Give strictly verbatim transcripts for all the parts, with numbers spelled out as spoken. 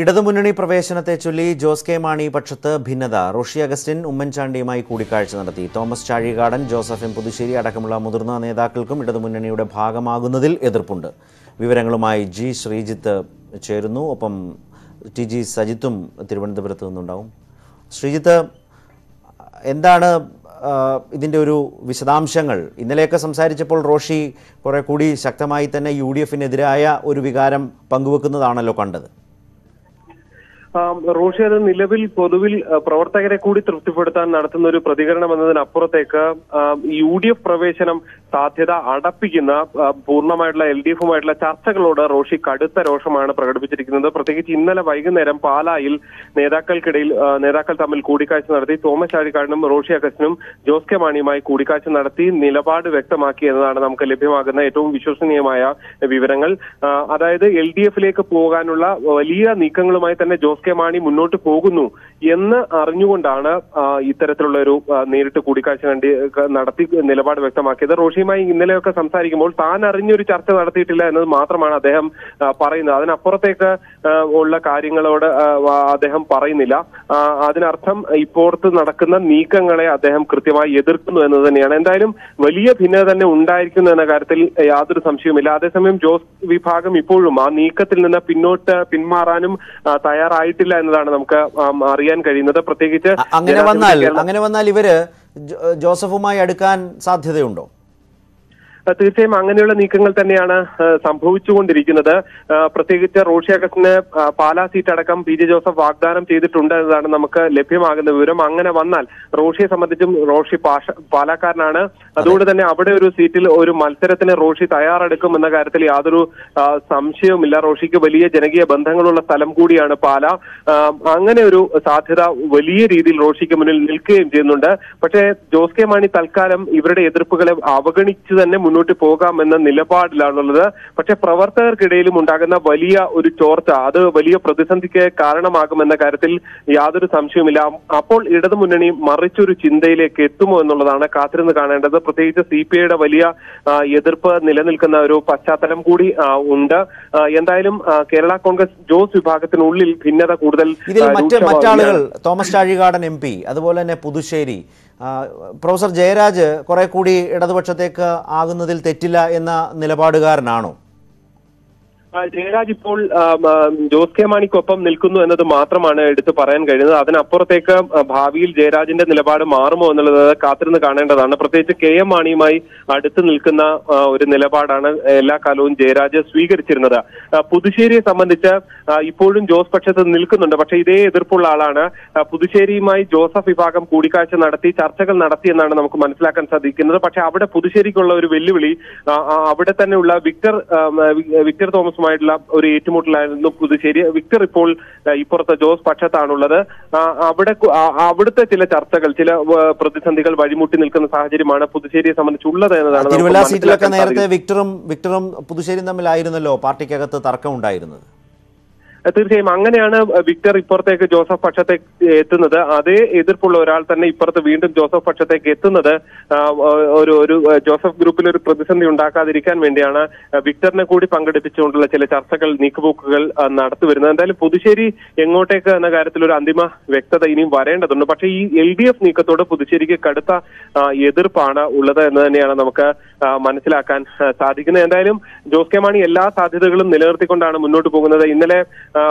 ഇടത് മുന്നണി പ്രവേശനത്തെ ചൊല്ലി ജോസ് കെ മാണി പക്ഷത്ത് ഭിന്നത. റോഷി അഗസ്റ്റിൻ ഉമ്മൻ ചാണ്ടിയുമായി കൂടിക്കാഴ്ച നടത്തി. തോമസ് ചാഴികാടൻ, ജോസഫിൻ പുതുശ്ശേരി അടക്കമുള്ള മുതിർന്ന നേതാക്കൾക്കും ഇടത് മുന്നണിയുടെ ഭാഗമാകുന്നതിൽ എതിർപ്പുണ്ട്. വിവരങ്ങളുമായി ജി ശ്രീജിത്ത് ചേരുന്നു. ഒപ്പം ടി ജി സജിത്തും തിരുവനന്തപുരത്ത് നിന്നുണ്ടാവും. ശ്രീജിത്ത്, എന്താണ് ഇതിൻ്റെ ഒരു വിശദാംശങ്ങൾ? ഇന്നലെയൊക്കെ സംസാരിച്ചപ്പോൾ റോഷി കുറെ കൂടി ശക്തമായി തന്നെ യു ഡി എഫിനെതിരായ ഒരു വികാരം പങ്കുവെക്കുന്നതാണല്ലോ കണ്ടത്. റോഷി, അത് നിലവിൽ പൊതുവിൽ പ്രവർത്തകരെ കൂടി തൃപ്തിപ്പെടുത്താൻ നടത്തുന്ന ഒരു പ്രതികരണം എന്നതിനപ്പുറത്തേക്ക് യു ഡി എഫ് പ്രവേശനം സാധ്യത അടപ്പിക്കുന്ന പൂർണ്ണമായിട്ടുള്ള എൽ ഡി എഫുമായിട്ടുള്ള ചർച്ചകളോട് റോഷി കടുത്ത രോഷമാണ് പ്രകടിപ്പിച്ചിരിക്കുന്നത്. പ്രത്യേകിച്ച് ഇന്നലെ വൈകുന്നേരം പാലായിൽ നേതാക്കൾക്കിടയിൽ നേതാക്കൾ തമ്മിൽ കൂടിക്കാഴ്ച നടത്തി. തോമസ് ചാഴിക്കാടനും റോഷി അഗസ്റ്റിനും ജോസ് കെ മാണിയുമായി കൂടിക്കാഴ്ച നടത്തി നിലപാട് വ്യക്തമാക്കി എന്നതാണ് നമുക്ക് ലഭ്യമാകുന്ന ഏറ്റവും വിശ്വസനീയമായ വിവരങ്ങൾ. അതായത് എൽ ഡി എഫിലേക്ക് പോകാനുള്ള വലിയ നീക്കങ്ങളുമായി തന്നെ ജോസ് കെ മാണി മുന്നോട്ട് പോകുന്നു എന്ന് അറിഞ്ഞുകൊണ്ടാണ് ഇത്തരത്തിലുള്ള ഒരു നേരിട്ട് കൂടിക്കാഴ്ച നടത്തി നിലപാട് വ്യക്തമാക്കിയത്. റോഷിയുമായി ഇന്നലെയൊക്കെ സംസാരിക്കുമ്പോൾ താൻ അറിഞ്ഞൊരു ചർച്ച നടത്തിയിട്ടില്ല എന്നത് മാത്രമാണ് അദ്ദേഹം പറയുന്നത്. അതിനപ്പുറത്തേക്ക് ഉള്ള കാര്യങ്ങളോട് അദ്ദേഹം പറയുന്നില്ല. അതിനർത്ഥം ഇപ്പോഴത്ത് നടക്കുന്ന നീക്കങ്ങളെ അദ്ദേഹം കൃത്യമായി എതിർക്കുന്നു എന്നത് തന്നെയാണ്. എന്തായാലും വലിയ ഭിന്നത തന്നെ ഉണ്ടായിരിക്കുന്നു എന്ന കാര്യത്തിൽ യാതൊരു സംശയവുമില്ല. അതേസമയം ജോസ് വിഭാഗം ഇപ്പോഴും ആ നീക്കത്തിൽ നിന്ന് പിന്നോട്ട് പിന്മാറാനും തയ്യാറായി ില്ല എന്നതാണ് നമുക്ക് അറിയാൻ കഴിയുന്നത്. പ്രത്യേകിച്ച് അങ്ങനെ വന്നാൽ അങ്ങനെ വന്നാൽ ഇവര് ജോസഫുമായി അടുക്കാൻ സാധ്യതയുണ്ടോ? തീർച്ചയായും അങ്ങനെയുള്ള നീക്കങ്ങൾ തന്നെയാണ് സംഭവിച്ചുകൊണ്ടിരിക്കുന്നത്. പ്രത്യേകിച്ച് റോഷി അഗസ്റ്റിന് പാലാ സീറ്റ് അടക്കം പി ജെ ജോസഫ് വാഗ്ദാനം ചെയ്തിട്ടുണ്ട് എന്നതാണ് നമുക്ക് ലഭ്യമാകുന്ന വിവരം. അങ്ങനെ വന്നാൽ റോഷിയെ സംബന്ധിച്ചും റോഷി പാഷ പാലക്കാരനാണ്. അതുകൊണ്ട് തന്നെ അവിടെ ഒരു സീറ്റിൽ ഒരു മത്സരത്തിന് റോഷി തയ്യാറെടുക്കും എന്ന കാര്യത്തിൽ യാതൊരു സംശയവുമില്ല. റോഷിക്ക് വലിയ ജനകീയ ബന്ധങ്ങളുള്ള സ്ഥലം കൂടിയാണ് പാല. അങ്ങനെ ഒരു സാധ്യത വലിയ രീതിയിൽ റോഷിക്ക് മുന്നിൽ നിൽക്കുകയും ചെയ്യുന്നുണ്ട്. പക്ഷേ ജോസ് കെ മാണി തൽക്കാലം ഇവരുടെ എതിർപ്പുകളെ അവഗണിച്ചു തന്നെ മുന്നോട്ട് പോകാമെന്ന നിലപാടിലാണുള്ളത്. പക്ഷെ പ്രവർത്തകർക്കിടയിലും ഉണ്ടാകുന്ന വലിയ ഒരു ചോർച്ച അത് വലിയ പ്രതിസന്ധിക്ക് കാരണമാകുമെന്ന കാര്യത്തിൽ യാതൊരു സംശയവുമില്ല. അപ്പോൾ ഇടതു മുന്നണി മറിച്ചൊരു ചിന്തയിലേക്ക് എത്തുമോ എന്നുള്ളതാണ് കാത്തിരുന്ന് കാണേണ്ടത്. പ്രത്യേകിച്ച് സി പി ഐയുടെ വലിയ എതിർപ്പ് നിലനിൽക്കുന്ന ഒരു പശ്ചാത്തലം കൂടി ഉണ്ട്. എന്തായാലും കേരള കോൺഗ്രസ് ജോസ് വിഭാഗത്തിനുള്ളിൽ ഭിന്നത കൂടുതൽ മറ്റാളുകൾ തോമസ് ചാഴികാടൻ എം പി, അതുപോലെ തന്നെ പുതുശ്ശേരി പ്രൊഫസർ ജയരാജ് കുറെ കൂടി ഇടതുപക്ഷത്തേക്ക് ആകുന്നതിൽ തെറ്റില്ല എന്ന നിലപാടുകാരനാണോ? ജയരാജ് ഇപ്പോൾ ജോസ് കെ മാണിക്കൊപ്പം നിൽക്കുന്നു എന്നത് മാത്രമാണ് എടുത്തു പറയാൻ കഴിയുന്നത്. അതിനപ്പുറത്തേക്ക് ഭാവിയിൽ ജയരാജിന്റെ നിലപാട് മാറുമോ എന്നുള്ളത് കാത്തിരുന്ന് കാണേണ്ടതാണ്. പ്രത്യേകിച്ച് കെ എം മാണിയുമായി അടുത്ത് നിൽക്കുന്ന ഒരു നിലപാടാണ് എല്ലാ കാലവും ജയരാജ് സ്വീകരിച്ചിരുന്നത്. പുതുശ്ശേരിയെ സംബന്ധിച്ച് ഇപ്പോഴും ജോസ് പക്ഷത്ത് നിൽക്കുന്നുണ്ട്. പക്ഷെ ഇതേ എതിർപ്പുള്ള ആളാണ്. പുതുശ്ശേരിയുമായി ജോസഫ് വിഭാഗം കൂടിക്കാഴ്ച നടത്തി ചർച്ചകൾ നടത്തി എന്നാണ് നമുക്ക് മനസ്സിലാക്കാൻ സാധിക്കുന്നത്. പക്ഷെ അവിടെ പുതുശ്ശേരിക്കുള്ള ഒരു വെല്ലുവിളി അവിടെ തന്നെയുള്ള വിക്ടർ വിക്ടർ തോമസ് ായിട്ടുള്ള ഒരു ഏറ്റുമുട്ടലായിരുന്നു പുതുശ്ശേരി. വിക്ടർ ഇപ്പോൾ ഇപ്പുറത്തെ ജോസ് പക്ഷത്താണുള്ളത്. അവിടെ അവിടുത്തെ ചില ചർച്ചകൾ ചില പ്രതിസന്ധികൾ വഴിമുട്ടി നിൽക്കുന്ന സാഹചര്യമാണ് പുതുശ്ശേരിയെ സംബന്ധിച്ചുള്ളത് എന്നതാണ്. തിരുവല്ല സീറ്റിലൊക്കെ നേരത്തെ വിക്ടറും വിക്ടറും പുതുശ്ശേരിയും തമ്മിലായിരുന്നല്ലോ പാർട്ടിക്കകത്ത് തർക്കം ഉണ്ടായിരുന്നത്. തീർച്ചയായും അങ്ങനെയാണ് വിക്ടർ ഇപ്പുറത്തേക്ക് ജോസഫ് പക്ഷത്തേക്ക് എത്തുന്നത്. അതേ എതിർപ്പുള്ള ഒരാൾ തന്നെ ഇപ്പുറത്ത് വീണ്ടും ജോസഫ് പക്ഷത്തേക്ക് എത്തുന്നത് ഒരു ഒരു ജോസഫ് ഗ്രൂപ്പിൽ ഒരു പ്രതിസന്ധി ഉണ്ടാക്കാതിരിക്കാൻ വേണ്ടിയാണ് വിക്ടറിനെ കൂടി പങ്കെടുപ്പിച്ചുകൊണ്ടുള്ള ചില ചർച്ചകൾ നീക്കുപോക്കുകൾ നടത്തിവരുന്നത്. എന്തായാലും പുതുശ്ശേരി എങ്ങോട്ടേക്ക് എന്ന കാര്യത്തിൽ ഒരു അന്തിമ വ്യക്തത ഇനിയും വരേണ്ടതുണ്ട്. പക്ഷേ ഈ എൽ ഡി എഫ് നീക്കത്തോട് പുതുശ്ശേരിക്ക് കടുത്ത എതിർപ്പാണ് ഉള്ളത് എന്ന് തന്നെയാണ് നമുക്ക് മനസ്സിലാക്കാൻ സാധിക്കുന്നത്. എന്തായാലും ജോസ് കെ മാണി എല്ലാ സാധ്യതകളും നിലനിർത്തിക്കൊണ്ടാണ് മുന്നോട്ട് പോകുന്നത്. ഇന്നലെ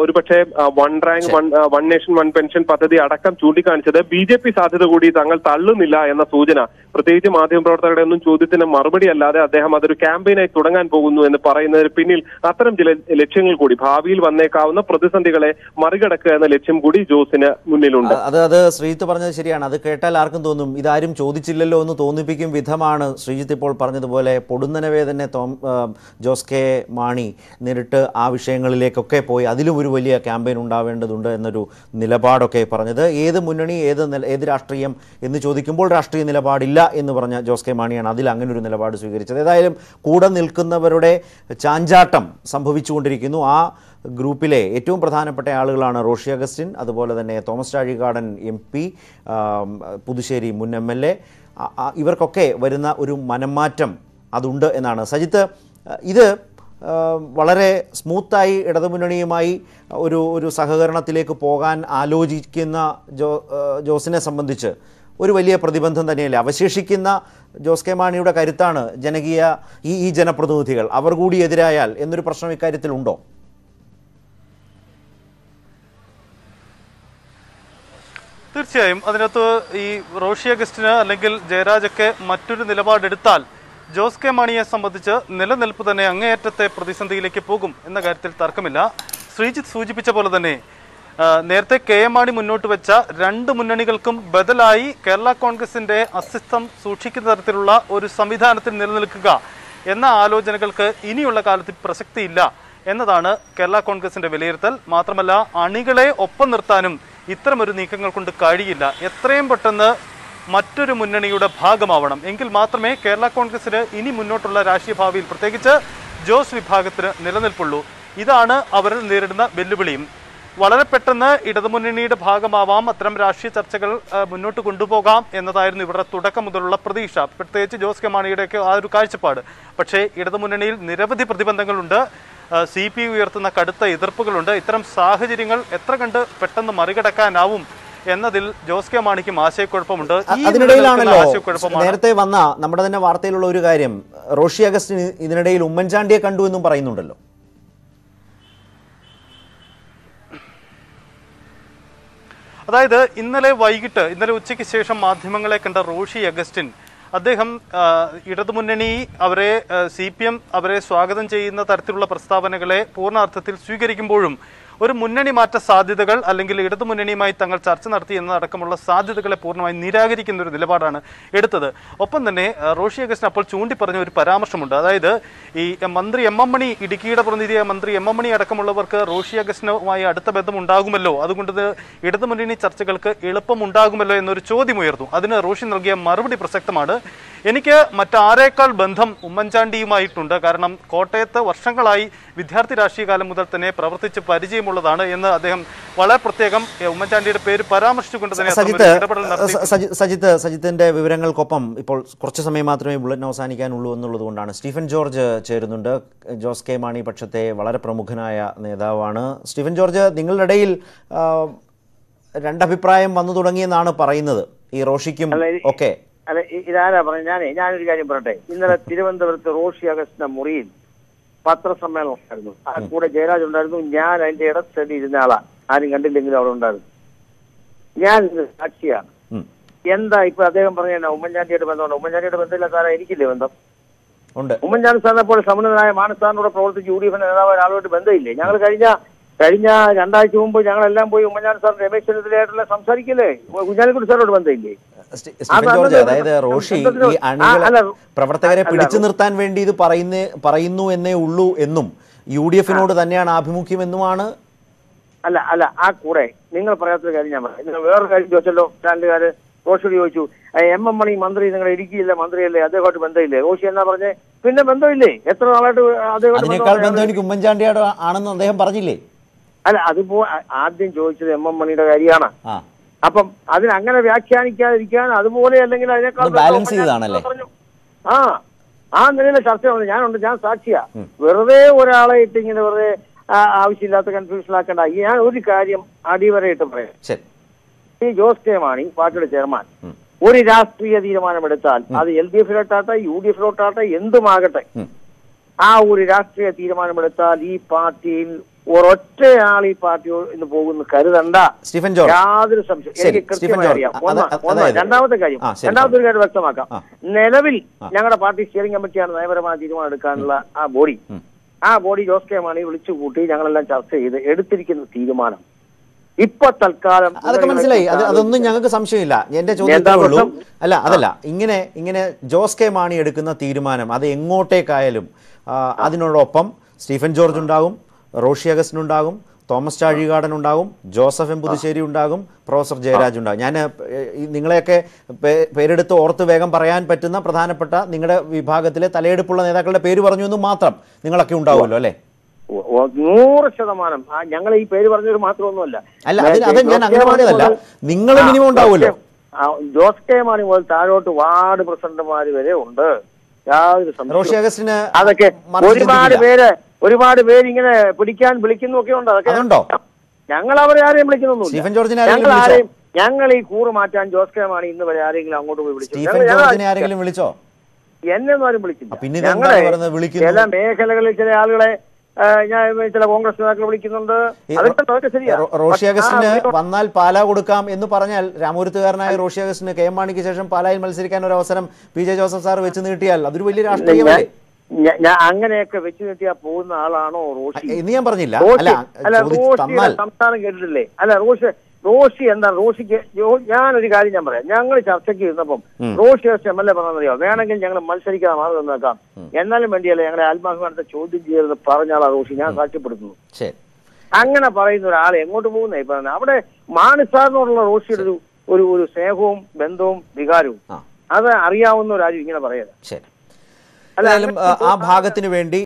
ഒരു പക്ഷേ one rank one one nation one pension പദ്ധതി അടക്കം ചൂണ്ടിക്കാണിച്ചത് ബി ജെ പി സാധ്യത കൂടി തങ്ങൾ തള്ളുന്നില്ല എന്ന സൂചന, പ്രത്യേകിച്ച് മാധ്യമപ്രവർത്തകരുടെ ഒന്നും ചോദ്യത്തിന് മറുപടി അല്ലാതെ അദ്ദേഹം അതൊരു ക്യാമ്പയിനായി തുടങ്ങാൻ പോകുന്നു എന്ന് പറയുന്നതിന് പിന്നിൽ അത്തരം ചില ലക്ഷ്യങ്ങൾ കൂടി ഭാവിയിൽ വന്നേക്കാവുന്ന പ്രതിസന്ധികളെ മറികടക്കുക എന്ന ലക്ഷ്യം കൂടി ജോസിന് മുന്നിലുണ്ട്. അത് അത് ശ്രീജിത്ത് പറഞ്ഞത് ശരിയാണ്. അത് കേട്ടാൽ ആർക്കും തോന്നും ഇതാരും ചോദിച്ചില്ലല്ലോ എന്ന് തോന്നിപ്പിക്കും വിധമാണ് ശ്രീജിത്ത് ഇപ്പോൾ പറഞ്ഞതുപോലെ പൊടുന്നനവേ തന്നെ ജോസ് കെ മാണി നേരിട്ട് ആ വിഷയങ്ങളിലേക്കൊക്കെ പോയി അതിലും ഒരു വലിയ ക്യാമ്പയിൻ ഉണ്ടാവേണ്ടതുണ്ട് എന്നൊരു നിലപാടൊക്കെ പറഞ്ഞത്. ഏത് മുന്നണി ഏത് ഏത് രാഷ്ട്രീയം എന്ന് ചോദിക്കുമ്പോൾ രാഷ്ട്രീയ നിലപാടില്ല എന്ന് പറഞ്ഞ ജോസ് കെ മാണിയാണ് അതിൽ അങ്ങനെ ഒരു നിലപാട് സ്വീകരിച്ചത്. ഏതായാലും കൂടെ നിൽക്കുന്നവരുടെ ചാഞ്ചാട്ടം സംഭവിച്ചുകൊണ്ടിരിക്കുന്നു. ആ ഗ്രൂപ്പിലെ ഏറ്റവും പ്രധാനപ്പെട്ട ആളുകളാണ് റോഷി അഗസ്റ്റിൻ, അതുപോലെ തന്നെ Thomas Chazhikadan M P, Puthussery മുൻ എം എൽ എ. ഇവർക്കൊക്കെ വരുന്ന ഒരു മനംമാറ്റം അതുണ്ട് എന്നാണ് സജിത്ത്. ഇത് വളരെ സ്മൂത്തായി ഇടതുമുന്നണിയുമായി ഒരു ഒരു സഹകരണത്തിലേക്ക് പോകാൻ ആലോചിക്കുന്ന ജോ ജോസിനെ സംബന്ധിച്ച് ഒരു വലിയ പ്രതിബന്ധം തന്നെയല്ലേ. അവശേഷിക്കുന്ന ജോസ് കെ മാണിയുടെ കരുത്താണ് ജനകീയ ഈ ഈ ജനപ്രതിനിധികൾ. അവർ കൂടി എതിരായാൽ എന്നൊരു പ്രശ്നം ഇക്കാര്യത്തിലുണ്ടോ? തീർച്ചയായും അതിനകത്ത് ഈ റോഷി അഗസ്റ്റിന് അല്ലെങ്കിൽ ജയരാജൊക്കെ മറ്റൊരു നിലപാടെടുത്താൽ ജോസ് കെ മാണിയെ സംബന്ധിച്ച് നിലനിൽപ്പ് തന്നെ അങ്ങേയറ്റത്തെ പ്രതിസന്ധിയിലേക്ക് പോകും എന്ന കാര്യത്തിൽ തർക്കമില്ല. ശ്രീജിത്ത് സൂചിപ്പിച്ച പോലെ തന്നെ നേരത്തെ കെ എം മാണി മുന്നോട്ട് വെച്ച രണ്ട് മുന്നണികൾക്കും ബദലായി കേരള കോൺഗ്രസിൻ്റെ അസ്തിത്വം സൂക്ഷിക്കുന്ന തരത്തിലുള്ള ഒരു സംവിധാനത്തിൽ നിലനിൽക്കുക എന്ന ആലോചനകൾക്ക് ഇനിയുള്ള കാലത്ത് പ്രസക്തിയില്ല എന്നതാണ് കേരള കോൺഗ്രസിൻ്റെ വിലയിരുത്തൽ. മാത്രമല്ല അണികളെ ഒപ്പം നിർത്താനും ഇത്തരമൊരു നീക്കങ്ങൾ കൊണ്ട് കഴിയില്ല. എത്രയും പെട്ടെന്ന് മറ്റൊരു മുന്നണിയുടെ ഭാഗമാവണം, എങ്കിൽ മാത്രമേ കേരള കോൺഗ്രസിന് ഇനി മുന്നോട്ടുള്ള രാഷ്ട്രീയ ഭാവിയിൽ പ്രത്യേകിച്ച് ജോസ് വിഭാഗത്തിന് നിലനിൽപ്പുള്ളൂ. ഇതാണ് അവർ നേരിടുന്ന വെല്ലുവിളിയും. വളരെ പെട്ടെന്ന് ഇടതുമുന്നണിയുടെ ഭാഗമാവാം, അത്തരം രാഷ്ട്രീയ ചർച്ചകൾ മുന്നോട്ട് കൊണ്ടുപോകാം എന്നതായിരുന്നു ഇവരുടെ തുടക്കം മുതലുള്ള പ്രതീക്ഷ, പ്രത്യേകിച്ച് ജോസ് കെ മാണിയുടെയൊക്കെ ആ ഒരു കാഴ്ചപ്പാട്. പക്ഷേ ഇടതുമുന്നണിയിൽ നിരവധി പ്രതിബന്ധങ്ങളുണ്ട്, സി പി ഉയർത്തുന്ന കടുത്ത എതിർപ്പുകളുണ്ട്. ഇത്തരം സാഹചര്യങ്ങൾ എത്ര കണ്ട് പെട്ടെന്ന് മറികടക്കാനാവും എന്നതിൽ ജോസ് കെ മാണിക്കും ആശയക്കുഴപ്പമുണ്ട്. അതിനിടയിലാണല്ലോ നേരത്തെ വന്ന നമ്മുടെ തന്നെ വാർത്തയിലുള്ള ഒരു കാര്യം, റോഷി അഗസ്റ്റിൻ ഇതിനിടയിൽ ഉമ്മൻചാണ്ടിയെ കണ്ടു എന്നും പറയുന്നുണ്ടല്ലോ. അതായത് ഇന്നലെ വൈകിട്ട് ഇന്നലെ ഉച്ചയ്ക്ക് ശേഷം മാധ്യമങ്ങളെ കണ്ട റോഷി അഗസ്റ്റിൻ അദ്ദേഹം ഇടതുമുന്നണി അവരെ സി പി എം അവരെ സ്വാഗതം ചെയ്യുന്ന തരത്തിലുള്ള പ്രസ്താവനകളെ പൂർണ്ണാർത്ഥത്തിൽ സ്വീകരിക്കുമ്പോഴും ഒരു മുന്നണി മാറ്റ സാധ്യതകൾ അല്ലെങ്കിൽ ഇടതുമുന്നണിയുമായി തങ്ങൾ ചർച്ച നടത്തി എന്നതടക്കമുള്ള സാധ്യതകളെ പൂർണ്ണമായി നിരാകരിക്കുന്ന ഒരു നിലപാടാണ് എടുത്തത്. ഒപ്പം തന്നെ റോഷി അഗസ്റ്റിൻ അപ്പോൾ ചൂണ്ടിപ്പറഞ്ഞ ഒരു പരാമർശമുണ്ട്. അതായത് ഈ മന്ത്രി എം എം മണി, ഇടുക്കിയുടെ പ്രതിനിധിയായ മന്ത്രി എം എം മണി അടക്കമുള്ളവർക്ക് റോഷി അഗസ്റ്റിനുമായി അടുത്ത ബന്ധമുണ്ടാകുമല്ലോ, അതുകൊണ്ട് ഇടതുമുന്നണി ചർച്ചകൾക്ക് എളുപ്പമുണ്ടാകുമല്ലോ എന്നൊരു ചോദ്യം ഉയർന്നു. അതിന് റോഷി നൽകിയ മറുപടി പ്രസക്തമാണ്. എനിക്ക് മറ്റാരേക്കാൾ ബന്ധം ഉമ്മൻചാണ്ടിയുമായിട്ടുണ്ട്, കാരണം കോട്ടയത്ത് വർഷങ്ങളായി വിദ്യാർത്ഥി രാഷ്ട്രീയ കാലം മുതൽ തന്നെ പ്രവർത്തിച്ച് പരിചയമുള്ളതാണ് എന്ന് അദ്ദേഹം വളരെ പ്രത്യേകം ഉമ്മൻചാണ്ടിയുടെ പേര് പരാമർശിച്ചുകൊണ്ട് തന്നെ. സജിത്ത്, സജിത്തിന്റെ വിവരങ്ങൾക്കൊപ്പം ഇപ്പോൾ കുറച്ച് സമയം മാത്രമേ ബുള്ളറ്റിൻ അവസാനിക്കാനുള്ളൂ എന്നുള്ളത് കൊണ്ടാണ് സ്റ്റീഫൻ ജോർജ് ചേരുന്നുണ്ട്. ജോസ് കെ മാണി പക്ഷത്തെ വളരെ പ്രമുഖനായ നേതാവാണ്. സ്റ്റീഫൻ ജോർജ്, നിങ്ങളുടെ ഇടയിൽ രണ്ടഭിപ്രായം വന്നു തുടങ്ങിയെന്നാണ് പറയുന്നത്, ഈ റോഷിക്കും ഒക്കെ. അല്ല, ഇതാരാ പറഞ്ഞത്? ഞാനേ ഞാനൊരു കാര്യം പറയട്ടെ. ഇന്നലെ തിരുവനന്തപുരത്ത് റോഷി അഗസ്റ്റിന്റെ മുറിയിൽ പത്രസമ്മേളനം ഉണ്ടായിരുന്നു. ആ കൂടെ ജയരാജ് ഉണ്ടായിരുന്നു. ഞാൻ അതിന്റെ ഇടത്തടി ഇരുന്ന ആളാണ്. ആരും കണ്ടില്ലെങ്കിലും അവിടെ ഉണ്ടായിരുന്നു. ഞാൻ സാക്ഷിയാണ്. എന്താ ഇപ്പൊ അദ്ദേഹം പറഞ്ഞ ഉമ്മൻചാണ്ടിയുടെ ബന്ധമുണ്ട്? ഉമ്മൻചാണ്ടിയുടെ ബന്ധമില്ല സാറേ, എനിക്കില്ലേ ബന്ധം? ഉമ്മൻചാണ്ടി സാറിനെ പോലെ സമുന്നതനായ മാനസാറിനോട് പ്രവർത്തിച്ച് യു ഡി എഫിന്റെ നേതാവ് ഒരാളോട്ട് ബന്ധമില്ലേ? ഞങ്ങൾ കഴിഞ്ഞ കഴിഞ്ഞ രണ്ടാഴ്ച മുമ്പ് ഞങ്ങളെല്ലാം പോയി ഉമ്മൻചാണ്ടി സാർ രമേശ് ചെന്നിത്തലയായിട്ടുള്ള സംസാരിക്കില്ലേ? കുഞ്ഞാലിക്കുട്ടി സാറിനോട് ബന്ധമില്ലേ? അതായത് റോഷി ഈ അണികളെ പ്രവർത്തകരെ പിടിച്ചു നിർത്താൻ വേണ്ടി ഇത് പറയുന്നേ പറയുന്നു എന്നേ ഉള്ളൂ എന്നും യു ഡി എഫിനോട് തന്നെയാണ് ആഭിമുഖ്യം എന്നുമാണ്. അല്ല അല്ല ആ കൂടെ നിങ്ങൾ പറയാത്തൊരു കാര്യം ഞാൻ പറയാം. വേറൊരു കാര്യം ചോദിച്ചല്ലോ, സ്റ്റാൻഡുകാര് റോഷിയോട് ചോദിച്ചു, എം എം മണി മന്ത്രി നിങ്ങളെ ഇടുക്കിയില്ല മന്ത്രിയല്ലേ, അദ്ദേഹമായിട്ട് ബന്ധമില്ലേ? റോഷി എന്നാ പറഞ്ഞേ? പിന്നെ ബന്ധമില്ലേ? എത്ര നാളായിട്ട് അദ്ദേഹം ബന്ധം എനിക്ക് ഉമ്മൻചാണ്ടിയോട് ആണെന്ന് അദ്ദേഹം പറഞ്ഞില്ലേ? അല്ല, അതിപ്പോ ആദ്യം ചോദിച്ചത് എം എം മണിയുടെ കാര്യമാണ്. അപ്പം അതിനങ്ങനെ വ്യാഖ്യാനിക്കാതിരിക്കാൻ അതുപോലെ അല്ലെങ്കിൽ അതിനേക്കാൾ ആ ആ നിലയിലെ ചർച്ചയാണ്. ഞാനുണ്ട്, ഞാൻ സാക്ഷിയാ. വെറുതെ ഒരാളെ ഇട്ട് ഇങ്ങനെ വെറുതെ ആവശ്യമില്ലാത്ത കൺഫ്യൂഷനാക്കേണ്ട. ഞാൻ ഒരു കാര്യം അടിവരയിട്ട് പറയാം. ഈ ജോസ് കെ മാണി പാർട്ടിയുടെ ചെയർമാൻ ഒരു രാഷ്ട്രീയ തീരുമാനമെടുത്താൽ അത് എൽ ഡി എഫിലോട്ടാട്ടെ യു ഡി എഫിലോട്ടാട്ടെ എന്തുമാകട്ടെ, ആ ഒരു രാഷ്ട്രീയ തീരുമാനമെടുത്താൽ ഈ പാർട്ടിയിൽ ഒരൊറ്റയാൾ ഈ പാർട്ടിയോ ഇന്ന് പോകുന്നു കരുതണ്ട. യാതൊരു സംശയം എനിക്ക് കൃത്യമായി അറിയാം. ഒന്ന്, രണ്ടാമത്തെ കാര്യം രണ്ടാമത്തെ ഒരു കാര്യം വ്യക്തമാക്കാം. നിലവിൽ ഞങ്ങളുടെ പാർട്ടി സ്റ്റിയറിംഗ് കമ്മിറ്റിയാണ് നയപരമായ തീരുമാനം എടുക്കാനുള്ള ആ ബോഡി. ആ ബോഡി ജോസ് കെ മാണി വിളിച്ചു കൂട്ടി ഞങ്ങളെല്ലാം ചർച്ച ചെയ്ത് എടുത്തിരിക്കുന്ന തീരുമാനം ഇപ്പൊ തൽക്കാലം അതൊക്കെ മനസ്സിലായി. അതൊന്നും ഞങ്ങൾക്ക് സംശയമില്ല. എന്റെ ചോദ്യം അല്ല അതല്ല ഇങ്ങനെ ഇങ്ങനെ ജോസ് കെ മാണി എടുക്കുന്ന തീരുമാനം അത് എങ്ങോട്ടേക്കായാലും അതിനോടൊപ്പം സ്റ്റീഫൻ ജോർജ് ഉണ്ടാകും, റോഷി അഗസ്റ്റിൻ ഉണ്ടാകും, തോമസ് ചാഴികാടൻ ഉണ്ടാകും, ജോസഫ് എം പുതുശ്ശേരി ഉണ്ടാകും, പ്രൊഫസർ ജയരാജ് ഉണ്ടാകും. ഞാൻ നിങ്ങളെയൊക്കെ പേരെടുത്ത് ഓർത്ത് വേഗം പറയാൻ പറ്റുന്ന പ്രധാനപ്പെട്ട നിങ്ങളുടെ വിഭാഗത്തിലെ തലയെടുപ്പുള്ള നേതാക്കളുടെ പേര് പറഞ്ഞു എന്ന് മാത്രം. നിങ്ങളൊക്കെ ഉണ്ടാവുമല്ലോ അല്ലേ? നൂറ് ശതമാനം ഞങ്ങൾ ഈ പേര് പറഞ്ഞത് മാത്രമൊന്നുമല്ല. അല്ല, അത് ഞാൻ അങ്ങനെ പറഞ്ഞതല്ല. നിങ്ങൾ മിനിമം ഉണ്ടാവുമല്ലോ. ജോസ് കെ മാണി മുതൽ താഴോട്ട് വാർഡ് പ്രസിഡന്റുമാര് വരെ ഉണ്ട്. യാതൊരു സംശയം. റോഷി അഗസ്റ്റിന് അതൊക്കെ ഒരുപാട് പേര് Uri Yangali Kurumatan, Joske Mani in the Varying Lango. Yen never Bulletin. Roshy Augustine, Vanal Pala would come in the Paranel, Ramurana, Roshy Augustine, Kaman, Pala, Malsikan or Osam, P J Joseph Sar, which in the T L. Other Anganaka, which is a Puna, Alano, Roshi. In the Amberilla, sometimes get delay. And Roshy and the Roshy Yan regarding number. Younger chapter is the bomb. Roshy or Semelavan, then again, younger Malsarika, Mazanaka. Yanal Mendia, Alma, the Chodi, the Paranala Roshina, Sachipudu. Angana Parizar, Motu, Neighbor, Abde, Manisar or Roshi, Uru, Sehom, Bendom, Vigaru. Other Ariaun or Raju in a parade. Said. Alum, Abhagatin Vendi.